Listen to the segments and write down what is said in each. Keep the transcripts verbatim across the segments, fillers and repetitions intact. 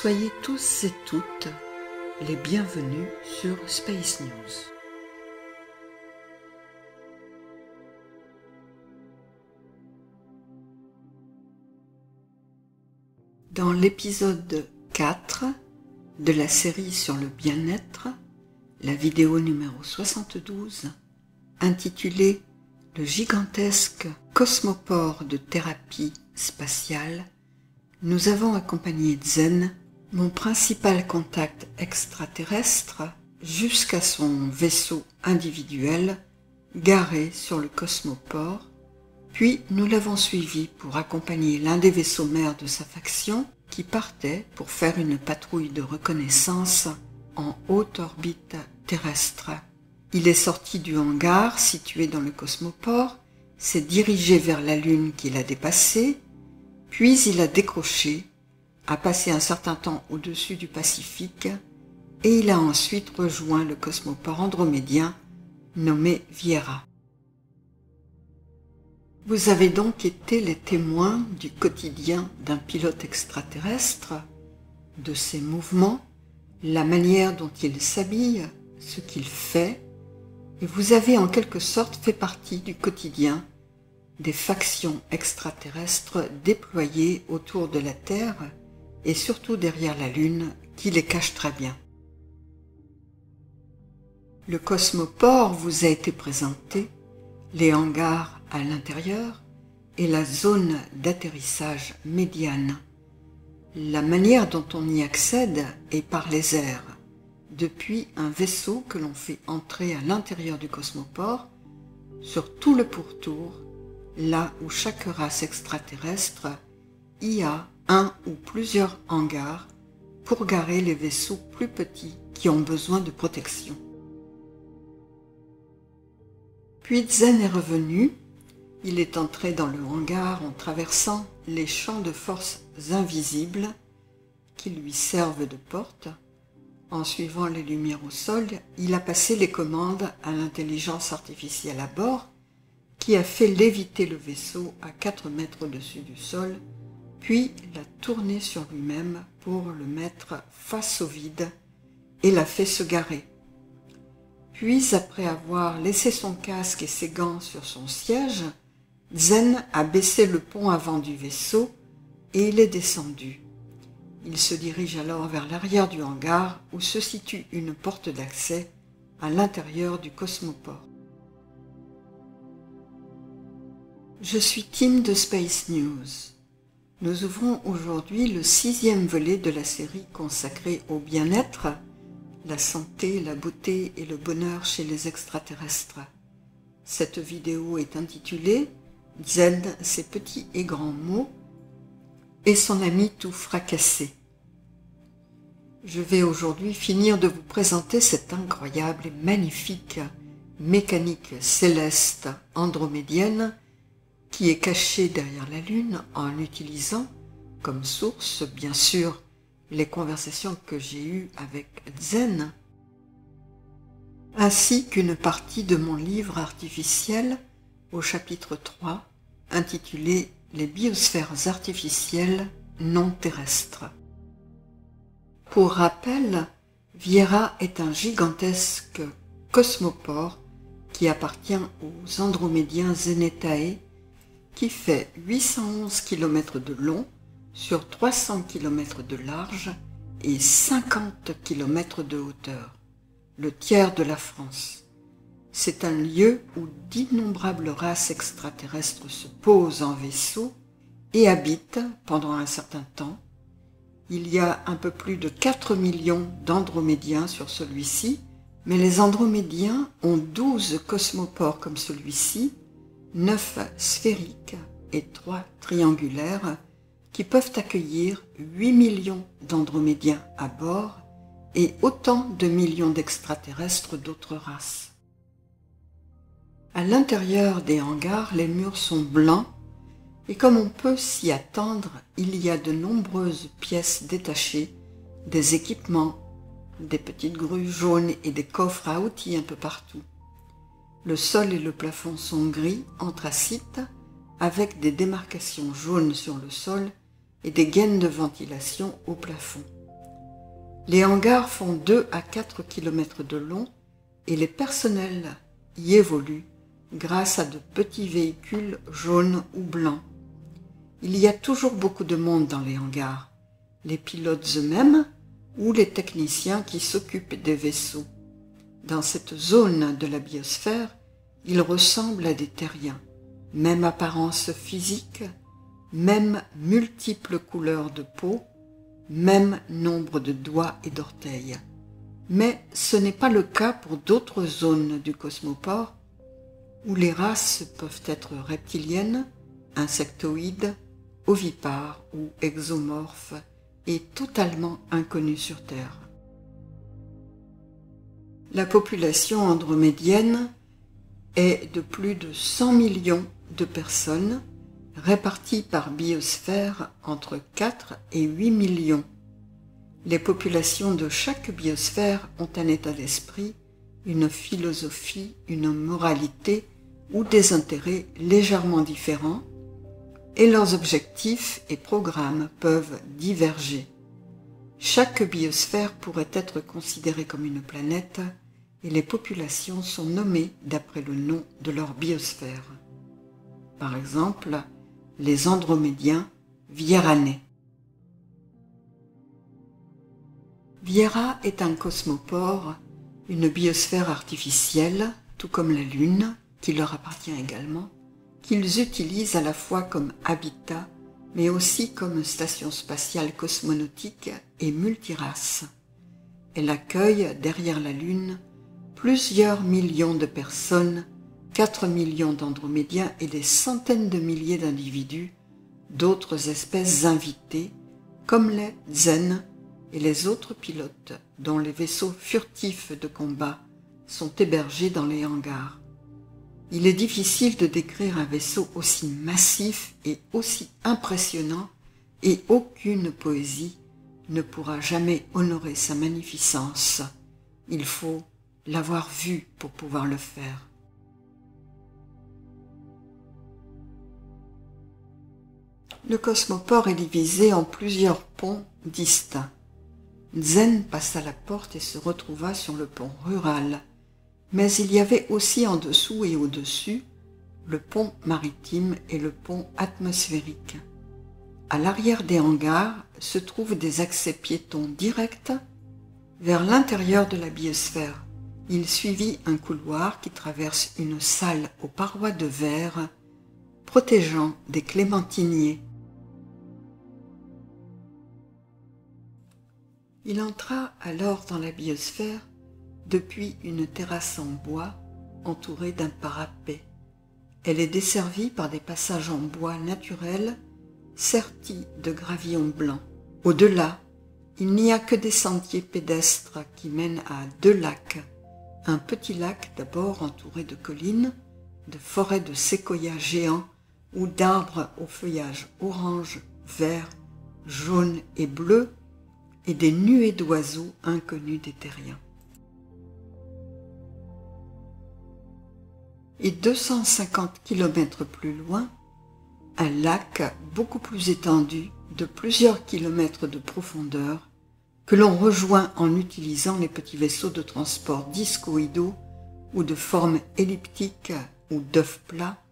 Soyez tous et toutes les bienvenus sur Space News. Dans l'épisode quatre de la série sur le bien-être, la vidéo numéro soixante-douze, intitulée « Le gigantesque cosmopore de thérapie spatiale », nous avons accompagné Zen, mon principal contact extraterrestre, jusqu'à son vaisseau individuel garé sur le cosmopore, puis nous l'avons suivi pour accompagner l'un des vaisseaux mères de sa faction qui partait pour faire une patrouille de reconnaissance en haute orbite terrestre. Il est sorti du hangar situé dans le cosmopore, s'est dirigé vers la Lune qu'il a dépassée, puis il a décroché, a passé un certain temps au-dessus du Pacifique et il a ensuite rejoint le cosmopore andromédien nommé Viera. Vous avez donc été les témoins du quotidien d'un pilote extraterrestre, de ses mouvements, la manière dont il s'habille, ce qu'il fait, et vous avez en quelque sorte fait partie du quotidien des factions extraterrestres déployées autour de la Terre et surtout derrière la Lune qui les cache très bien. Le cosmopore vous a été présenté, les hangars à l'intérieur et la zone d'atterrissage médiane. La manière dont on y accède est par les airs, depuis un vaisseau que l'on fait entrer à l'intérieur du cosmopore, sur tout le pourtour, là où chaque race extraterrestre y a un ou plusieurs hangars pour garer les vaisseaux plus petits qui ont besoin de protection. Puis Zen est revenu, il est entré dans le hangar en traversant les champs de forces invisibles qui lui servent de porte. En suivant les lumières au sol, il a passé les commandes à l'intelligence artificielle à bord, qui a fait léviter le vaisseau à quatre mètres au-dessus du sol, puis l'a tourné sur lui-même pour le mettre face au vide et l'a fait se garer. Puis, après avoir laissé son casque et ses gants sur son siège, Zen a baissé le pont avant du vaisseau et il est descendu. Il se dirige alors vers l'arrière du hangar où se situe une porte d'accès à l'intérieur du cosmopore. Je suis Tim de Space News. Nous ouvrons aujourd'hui le sixième volet de la série consacrée au bien-être, la santé, la beauté et le bonheur chez les extraterrestres. Cette vidéo est intitulée « Zen, ses petits et grands mots » et son ami tout fracassé. Je vais aujourd'hui finir de vous présenter cette incroyable et magnifique mécanique céleste andromédienne qui est caché derrière la Lune en utilisant comme source, bien sûr, les conversations que j'ai eues avec Zen, ainsi qu'une partie de mon livre artificiel au chapitre trois, intitulé « Les biosphères artificielles non terrestres ». Pour rappel, Viera est un gigantesque cosmopore qui appartient aux Andromédiens Zenetae, qui fait huit cent onze kilomètres de long sur trois cents kilomètres de large et cinquante kilomètres de hauteur, le tiers de la France. C'est un lieu où d'innombrables races extraterrestres se posent en vaisseau et habitent pendant un certain temps. Il y a un peu plus de quatre millions d'Andromédiens sur celui-ci, mais les Andromédiens ont douze cosmopores comme celui-ci, neuf sphériques et trois triangulaires qui peuvent accueillir huit millions d'Andromédiens à bord et autant de millions d'extraterrestres d'autres races. À l'intérieur des hangars, les murs sont blancs et comme on peut s'y attendre, il y a de nombreuses pièces détachées, des équipements, des petites grues jaunes et des coffres à outils un peu partout. Le sol et le plafond sont gris, anthracite, avec des démarcations jaunes sur le sol et des gaines de ventilation au plafond. Les hangars font deux à quatre kilomètres de long et les personnels y évoluent grâce à de petits véhicules jaunes ou blancs. Il y a toujours beaucoup de monde dans les hangars, les pilotes eux-mêmes ou les techniciens qui s'occupent des vaisseaux. Dans cette zone de la biosphère, ils ressemblent à des terriens. Même apparence physique, même multiples couleurs de peau, même nombre de doigts et d'orteils. Mais ce n'est pas le cas pour d'autres zones du cosmoport où les races peuvent être reptiliennes, insectoïdes, ovipares ou exomorphes et totalement inconnues sur Terre. La population andromédienne est de plus de cent millions de personnes réparties par biosphère entre quatre et huit millions. Les populations de chaque biosphère ont un état d'esprit, une philosophie, une moralité ou des intérêts légèrement différents, et leurs objectifs et programmes peuvent diverger. Chaque biosphère pourrait être considérée comme une planète et les populations sont nommées d'après le nom de leur biosphère. Par exemple, les Andromédiens Vieranais. Viera est un cosmopore, une biosphère artificielle, tout comme la Lune, qui leur appartient également, qu'ils utilisent à la fois comme habitat, mais aussi comme station spatiale cosmonautique et multirace. Elle accueille, derrière la Lune, plusieurs millions de personnes, quatre millions d'andromédiens et des centaines de milliers d'individus, d'autres espèces invitées, comme les Zen et les autres pilotes, dont les vaisseaux furtifs de combat sont hébergés dans les hangars. Il est difficile de décrire un vaisseau aussi massif et aussi impressionnant, et aucune poésie ne pourra jamais honorer sa magnificence. Il faut l'avoir vu pour pouvoir le faire. Le cosmoport est divisé en plusieurs ponts distincts. Zen passa la porte et se retrouva sur le pont rural, mais il y avait aussi en dessous et au-dessus le pont maritime et le pont atmosphérique. À l'arrière des hangars se trouvent des accès piétons directs vers l'intérieur de la biosphère. Il suivit un couloir qui traverse une salle aux parois de verre, protégeant des clémentiniers. Il entra alors dans la biosphère depuis une terrasse en bois entourée d'un parapet. Elle est desservie par des passages en bois naturels sertis de gravillons blancs. Au-delà, il n'y a que des sentiers pédestres qui mènent à deux lacs. Un petit lac d'abord entouré de collines, de forêts de séquoias géants ou d'arbres au feuillage orange, vert, jaune et bleu, et des nuées d'oiseaux inconnus des terriens. Et deux cent cinquante kilomètres plus loin, un lac beaucoup plus étendu de plusieurs kilomètres de profondeur que l'on rejoint en utilisant les petits vaisseaux de transport discoïdaux ou de forme elliptique ou d'œuf plat,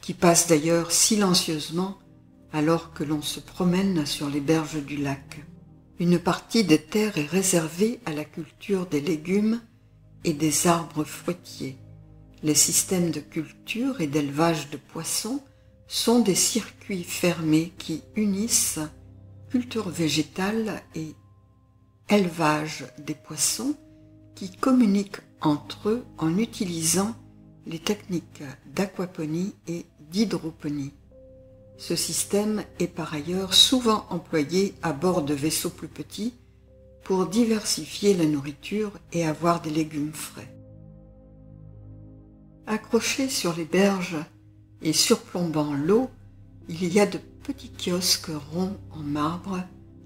qui passent d'ailleurs silencieusement alors que l'on se promène sur les berges du lac. Une partie des terres est réservée à la culture des légumes et des arbres fruitiers. Les systèmes de culture et d'élevage de poissons sont des circuits fermés qui unissent culture végétale et élevage des poissons qui communiquent entre eux en utilisant les techniques d'aquaponie et d'hydroponie. Ce système est par ailleurs souvent employé à bord de vaisseaux plus petits pour diversifier la nourriture et avoir des légumes frais. Accrochés sur les berges et surplombant l'eau, il y a de petits kiosques ronds en marbre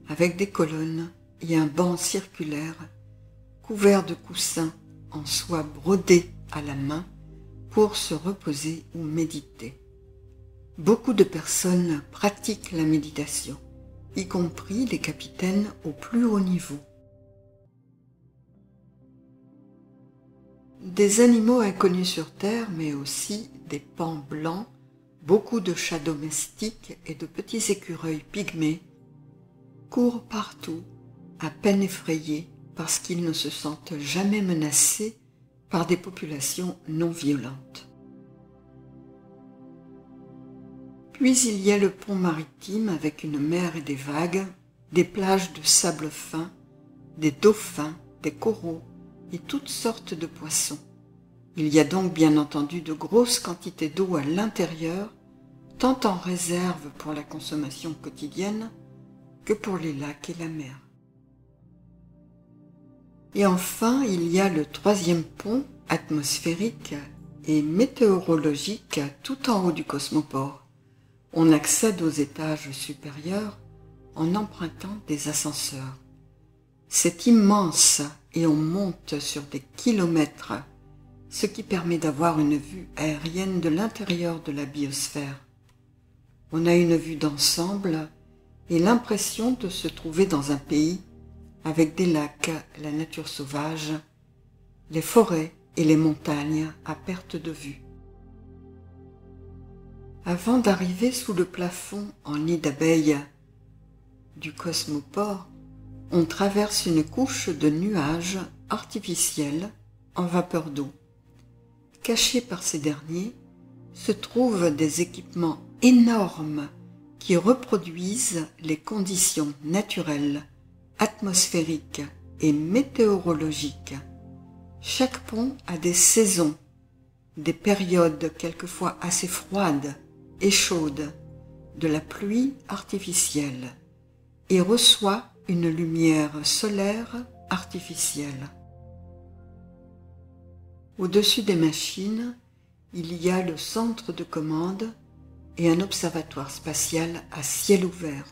avec des colonnes et un banc circulaire couvert de coussins en soie brodée à la main pour se reposer ou méditer. Beaucoup de personnes pratiquent la méditation, y compris les capitaines au plus haut niveau. Des animaux inconnus sur Terre, mais aussi des paons blancs, beaucoup de chats domestiques et de petits écureuils pygmées courent partout, à peine effrayés, parce qu'ils ne se sentent jamais menacés par des populations non violentes. Puis il y a le pont maritime avec une mer et des vagues, des plages de sable fin, des dauphins, des coraux et toutes sortes de poissons. Il y a donc bien entendu de grosses quantités d'eau à l'intérieur, tant en réserve pour la consommation quotidienne que pour les lacs et la mer. Et enfin, il y a le troisième pont atmosphérique et météorologique tout en haut du cosmoport. On accède aux étages supérieurs en empruntant des ascenseurs. C'est immense et on monte sur des kilomètres, ce qui permet d'avoir une vue aérienne de l'intérieur de la biosphère. On a une vue d'ensemble et l'impression de se trouver dans un pays avec des lacs, la nature sauvage, les forêts et les montagnes à perte de vue. Avant d'arriver sous le plafond en nid d'abeille du cosmoport, on traverse une couche de nuages artificiels en vapeur d'eau. Cachés par ces derniers, se trouvent des équipements énormes qui reproduisent les conditions naturelles, atmosphériques et météorologiques. Chaque pont a des saisons, des périodes quelquefois assez froides et chaude, de la pluie artificielle, et reçoit une lumière solaire artificielle. Au-dessus des machines, il y a le centre de commande et un observatoire spatial à ciel ouvert,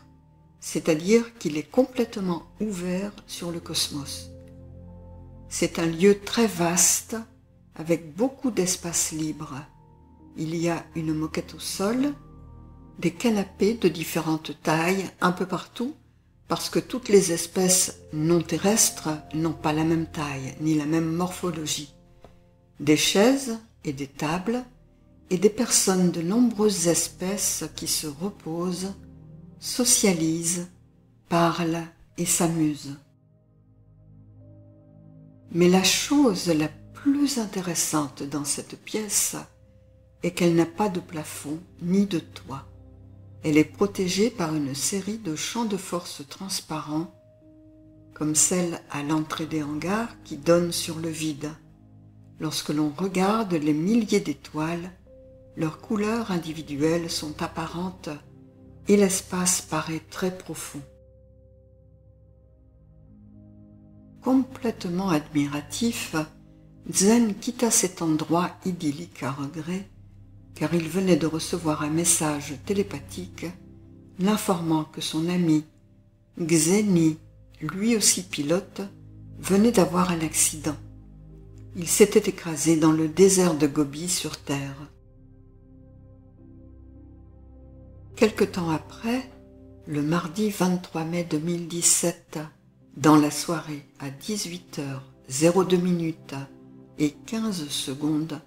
c'est-à-dire qu'il est complètement ouvert sur le cosmos. C'est un lieu très vaste, avec beaucoup d'espace libre. Il y a une moquette au sol, des canapés de différentes tailles un peu partout, parce que toutes les espèces non terrestres n'ont pas la même taille, ni la même morphologie. Des chaises et des tables, et des personnes de nombreuses espèces qui se reposent, socialisent, parlent et s'amusent. Mais la chose la plus intéressante dans cette pièce et qu'elle n'a pas de plafond ni de toit. Elle est protégée par une série de champs de force transparents, comme celle à l'entrée des hangars qui donne sur le vide. Lorsque l'on regarde les milliers d'étoiles, leurs couleurs individuelles sont apparentes et l'espace paraît très profond. Complètement admiratif, Zen quitta cet endroit idyllique à regret, car il venait de recevoir un message télépathique l'informant que son ami, Xeni, lui aussi pilote, venait d'avoir un accident. Il s'était écrasé dans le désert de Gobi sur Terre. Quelque temps après, le mardi vingt-trois mai deux mille dix-sept, dans la soirée à dix-huit heures zéro deux et quinze secondes,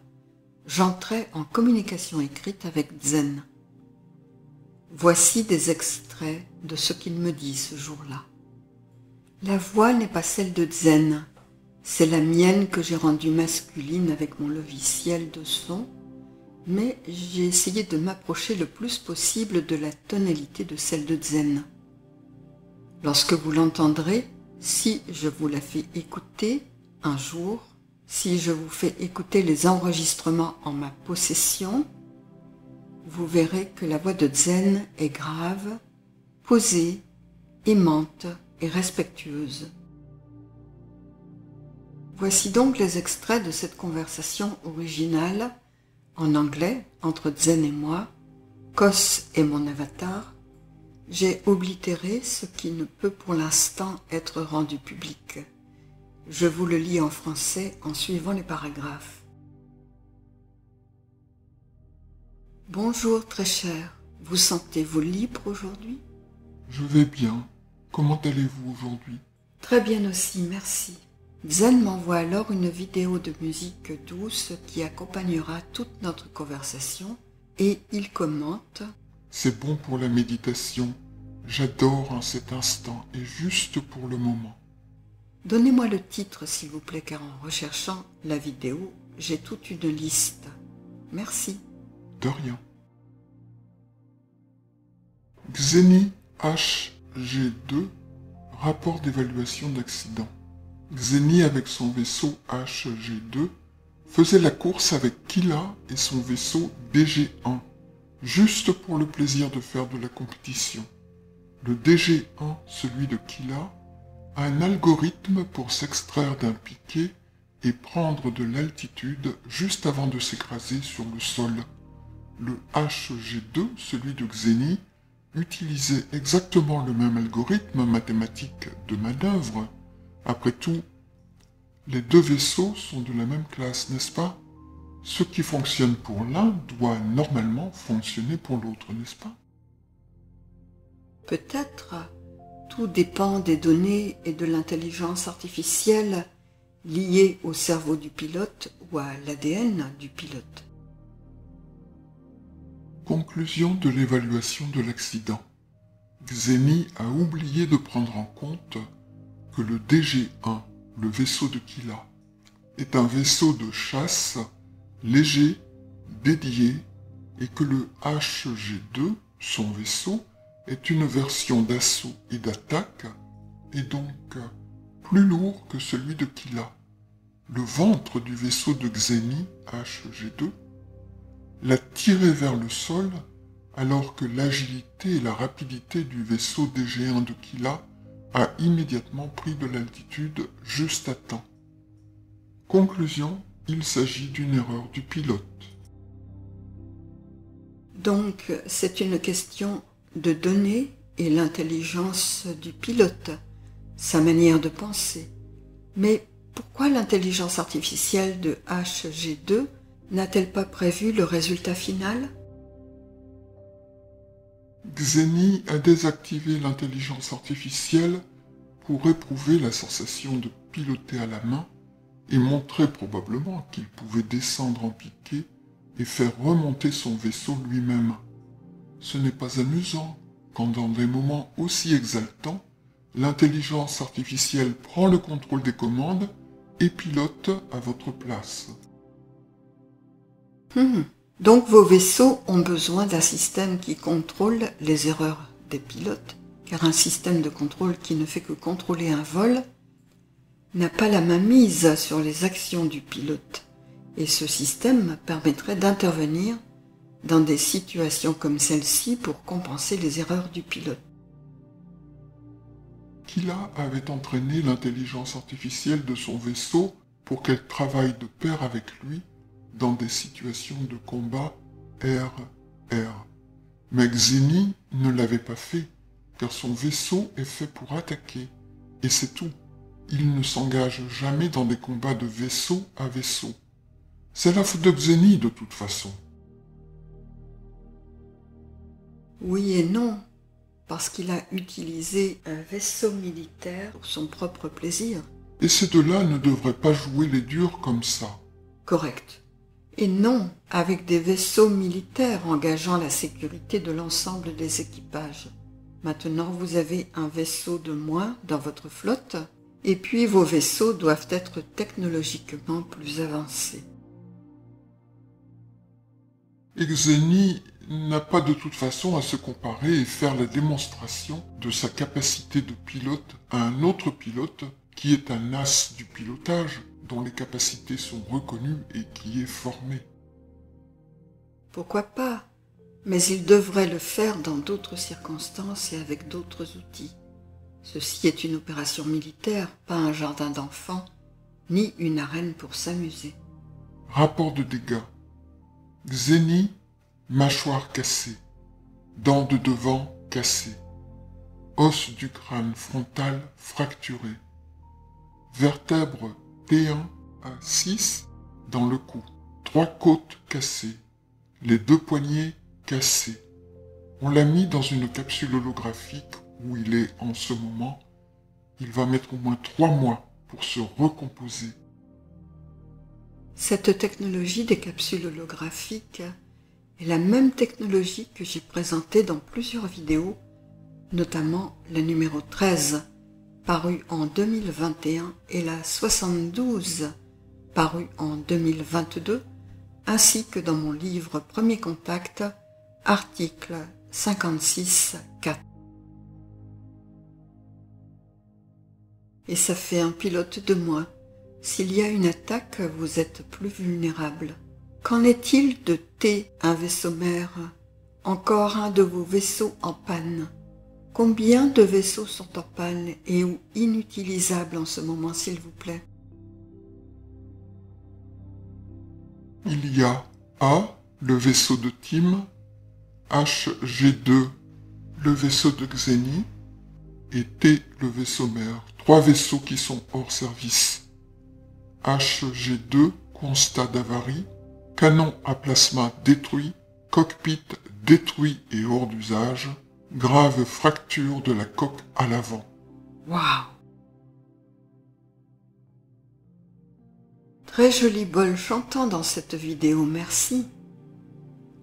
j'entrais en communication écrite avec Zen. Voici des extraits de ce qu'il me dit ce jour-là. La voix n'est pas celle de Zen, c'est la mienne que j'ai rendue masculine avec mon logiciel de son, mais j'ai essayé de m'approcher le plus possible de la tonalité de celle de Zen. Lorsque vous l'entendrez, si je vous la fais écouter un jour, si je vous fais écouter les enregistrements en ma possession, vous verrez que la voix de Zen est grave, posée, aimante et respectueuse. Voici donc les extraits de cette conversation originale, en anglais, entre Zen et moi, Kos est mon avatar. J'ai oblitéré ce qui ne peut pour l'instant être rendu public. Je vous le lis en français en suivant les paragraphes. Bonjour très cher, vous sentez-vous libre aujourd'hui? Je vais bien. Comment allez-vous aujourd'hui? Très bien aussi, merci. Zen m'envoie alors une vidéo de musique douce qui accompagnera toute notre conversation et il commente « C'est bon pour la méditation. J'adore en cet instant et juste pour le moment. » Donnez-moi le titre s'il vous plaît car en recherchant la vidéo, j'ai toute une liste. Merci. De rien. Xeni H G deux, rapport d'évaluation d'accident. Xeni avec son vaisseau H G deux faisait la course avec Kila et son vaisseau D G un, juste pour le plaisir de faire de la compétition. Le D G un, celui de Kila, a un algorithme pour s'extraire d'un piquet et prendre de l'altitude juste avant de s'écraser sur le sol. Le H G deux, celui de Xeni, utilisait exactement le même algorithme mathématique de manœuvre. Après tout, les deux vaisseaux sont de la même classe, n'est-ce pas? Ce qui fonctionne pour l'un doit normalement fonctionner pour l'autre, n'est-ce pas? Peut-être. Tout dépend des données et de l'intelligence artificielle liée au cerveau du pilote ou à l'A D N du pilote. Conclusion de l'évaluation de l'accident. Xeni a oublié de prendre en compte que le D G un, le vaisseau de Kila, est un vaisseau de chasse léger, dédié, et que le H G deux, son vaisseau, est une version d'assaut et d'attaque, et donc plus lourd que celui de Kila. Le ventre du vaisseau de Xeni, H G deux, l'a tiré vers le sol, alors que l'agilité et la rapidité du vaisseau D G un de Kila a immédiatement pris de l'altitude juste à temps. Conclusion, il s'agit d'une erreur du pilote. Donc, c'est une question de données et l'intelligence du pilote, sa manière de penser. Mais pourquoi l'intelligence artificielle de H G deux n'a-t-elle pas prévu le résultat final? Xeni a désactivé l'intelligence artificielle pour éprouver la sensation de piloter à la main et montrer probablement qu'il pouvait descendre en piqué et faire remonter son vaisseau lui-même. Ce n'est pas amusant quand dans des moments aussi exaltants, l'intelligence artificielle prend le contrôle des commandes et pilote à votre place. Hmm. Donc vos vaisseaux ont besoin d'un système qui contrôle les erreurs des pilotes, car un système de contrôle qui ne fait que contrôler un vol n'a pas la main mise sur les actions du pilote, et ce système permettrait d'intervenir dans des situations comme celle-ci pour compenser les erreurs du pilote. Kila avait entraîné l'intelligence artificielle de son vaisseau pour qu'elle travaille de pair avec lui dans des situations de combat R R. Mais Xeni ne l'avait pas fait, car son vaisseau est fait pour attaquer, et c'est tout. Il ne s'engage jamais dans des combats de vaisseau à vaisseau. C'est la faute de Xeni de toute façon. Oui et non, parce qu'il a utilisé un vaisseau militaire pour son propre plaisir. Et ces deux-là ne devraient pas jouer les durs comme ça. Correct. Et non, avec des vaisseaux militaires engageant la sécurité de l'ensemble des équipages. Maintenant, vous avez un vaisseau de moins dans votre flotte, et puis vos vaisseaux doivent être technologiquement plus avancés. Xeni n'a pas de toute façon à se comparer et faire la démonstration de sa capacité de pilote à un autre pilote qui est un as du pilotage, dont les capacités sont reconnues et qui est formé. Pourquoi pas? Mais il devrait le faire dans d'autres circonstances et avec d'autres outils. Ceci est une opération militaire, pas un jardin d'enfants, ni une arène pour s'amuser. Rapport de dégâts. Xeni, mâchoire cassée, dents de devant cassées, os du crâne frontal fracturé, vertèbres T un à six dans le cou, trois côtes cassées, les deux poignets cassés. On l'a mis dans une capsule holographique où il est en ce moment. Il va mettre au moins trois mois pour se recomposer. Cette technologie des capsules holographiques est la même technologie que j'ai présentée dans plusieurs vidéos, notamment la numéro treize, parue en deux mille vingt et un, et la soixante-douze, parue en deux mille vingt-deux, ainsi que dans mon livre Premiers Contacts, article cinquante-six point quatre. Et ça fait un pilote de moins. S'il y a une attaque, vous êtes plus vulnérable. Qu'en est-il de T, un vaisseau mère? Encore un de vos vaisseaux en panne. Combien de vaisseaux sont en panne et ou inutilisables en ce moment, s'il vous plaît? Il y a A, le vaisseau de TIM, H G deux, le vaisseau de Xeni, et T, le vaisseau mère. Trois vaisseaux qui sont hors service. H G deux, constat d'avarie, canon à plasma détruit, cockpit détruit et hors d'usage, grave fracture de la coque à l'avant. Waouh! Très joli bol chantant dans cette vidéo, merci.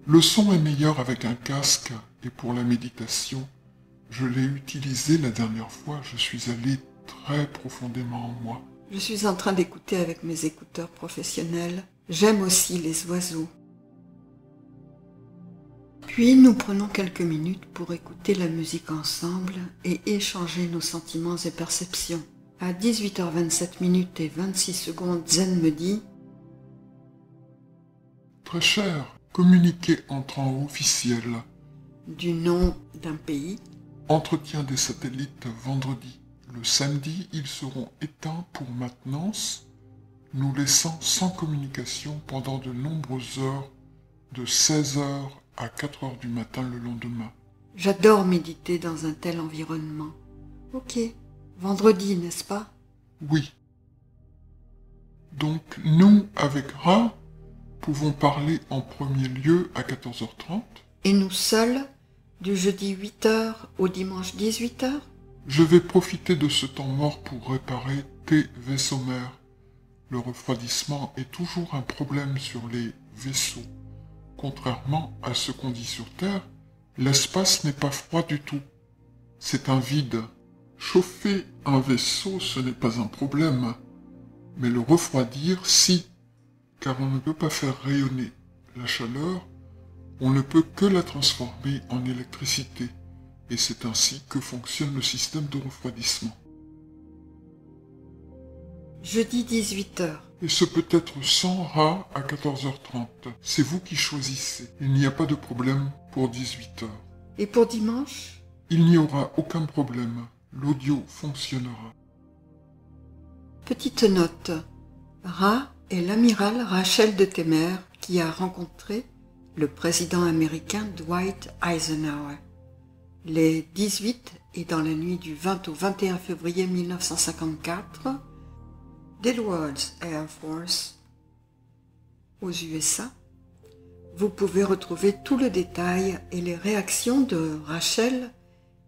Le son est meilleur avec un casque et pour la méditation, je l'ai utilisé la dernière fois, je suis allé très profondément en moi. Je suis en train d'écouter avec mes écouteurs professionnels. J'aime aussi les oiseaux. Puis nous prenons quelques minutes pour écouter la musique ensemble et échanger nos sentiments et perceptions. À dix-huit heures vingt-sept minutes et vingt-six secondes, Zen me dit « Très cher, communiqué entrant officiel. » Du nom d'un pays. Entretien des satellites vendredi. Le samedi, ils seront éteints pour maintenance, nous laissant sans communication pendant de nombreuses heures, de seize heures à quatre heures du matin le lendemain. J'adore méditer dans un tel environnement. Ok, vendredi, n'est-ce pas? Oui. Donc nous, avec Ra, pouvons parler en premier lieu à quatorze heures trente. Et nous seuls, du jeudi huit heures au dimanche dix-huit heures? Je vais profiter de ce temps mort pour réparer tes vaisseaux mères. Le refroidissement est toujours un problème sur les vaisseaux. Contrairement à ce qu'on dit sur Terre, l'espace n'est pas froid du tout. C'est un vide. Chauffer un vaisseau, ce n'est pas un problème. Mais le refroidir, si. Car on ne peut pas faire rayonner la chaleur, on ne peut que la transformer en électricité. Et c'est ainsi que fonctionne le système de refroidissement. Jeudi dix-huit heures. Et ce peut être sans Ra à quatorze heures trente. C'est vous qui choisissez. Il n'y a pas de problème pour dix-huit heures. Et pour dimanche? Il n'y aura aucun problème. L'audio fonctionnera. Petite note. Ra est l'amiral Rachel de Temer qui a rencontré le président américain Dwight Eisenhower. Les dix-huit et dans la nuit du vingt au vingt et un février mille neuf cent cinquante-quatre, d'Edwards Air Force aux U S A, vous pouvez retrouver tout le détail et les réactions de Rachel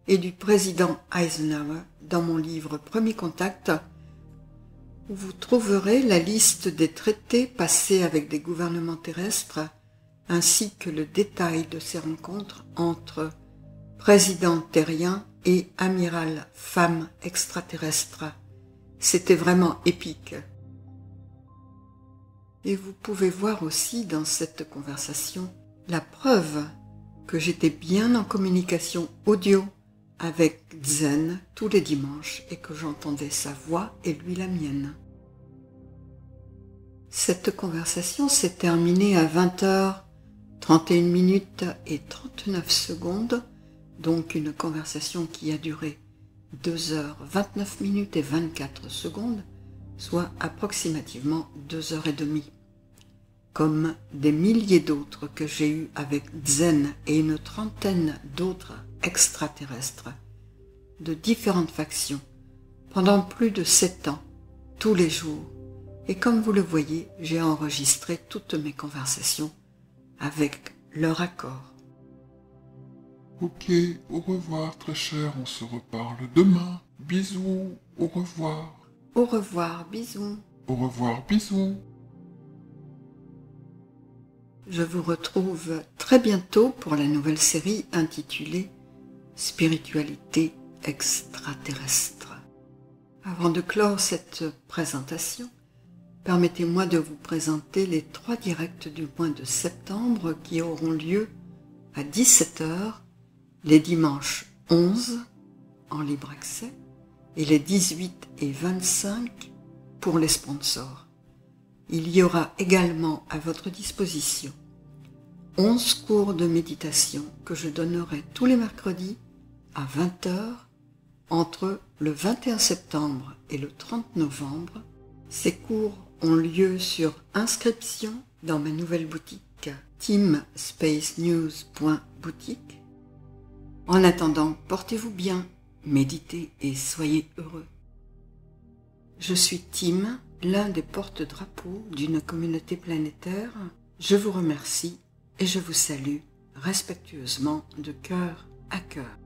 et du président Eisenhower dans mon livre Premier Contact, où vous trouverez la liste des traités passés avec des gouvernements terrestres, ainsi que le détail de ces rencontres entre président terrien et amiral femme extraterrestre. C'était vraiment épique. Et vous pouvez voir aussi dans cette conversation la preuve que j'étais bien en communication audio avec Zen tous les dimanches et que j'entendais sa voix et lui la mienne. Cette conversation s'est terminée à vingt heures trente et une minutes et trente-neuf secondes. Donc une conversation qui a duré deux heures vingt-neuf minutes et vingt-quatre secondes, soit approximativement deux heures trente. Comme des milliers d'autres que j'ai eues avec Zen et une trentaine d'autres extraterrestres, de différentes factions, pendant plus de sept ans, tous les jours. Et comme vous le voyez, j'ai enregistré toutes mes conversations avec leur accord. Ok, au revoir très cher, on se reparle demain. Bisous, au revoir. Au revoir, bisous. Au revoir, bisous. Je vous retrouve très bientôt pour la nouvelle série intitulée « Spiritualité extraterrestre ». Avant de clore cette présentation, permettez-moi de vous présenter les trois directs du mois de septembre qui auront lieu à dix-sept heures les dimanches onze en libre accès et les dix-huit et vingt-cinq pour les sponsors. Il y aura également à votre disposition onze cours de méditation que je donnerai tous les mercredis à vingt heures entre le vingt et un septembre et le trente novembre. Ces cours ont lieu sur inscription dans ma nouvelle boutique T I M Space News. Boutique. En attendant, portez-vous bien, méditez et soyez heureux. Je suis T I M, l'un des porte-drapeaux d'une communauté planétaire. Je vous remercie et je vous salue respectueusement de cœur à cœur.